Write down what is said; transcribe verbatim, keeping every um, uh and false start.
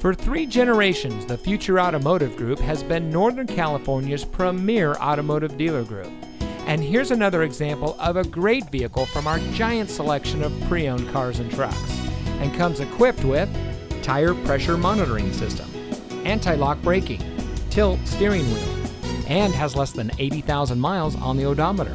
For three generations, the Future Automotive Group has been Northern California's premier automotive dealer group. And here's another example of a great vehicle from our giant selection of pre-owned cars and trucks. And comes equipped with tire pressure monitoring system, anti-lock braking, tilt steering wheel, and has less than eighty thousand miles on the odometer.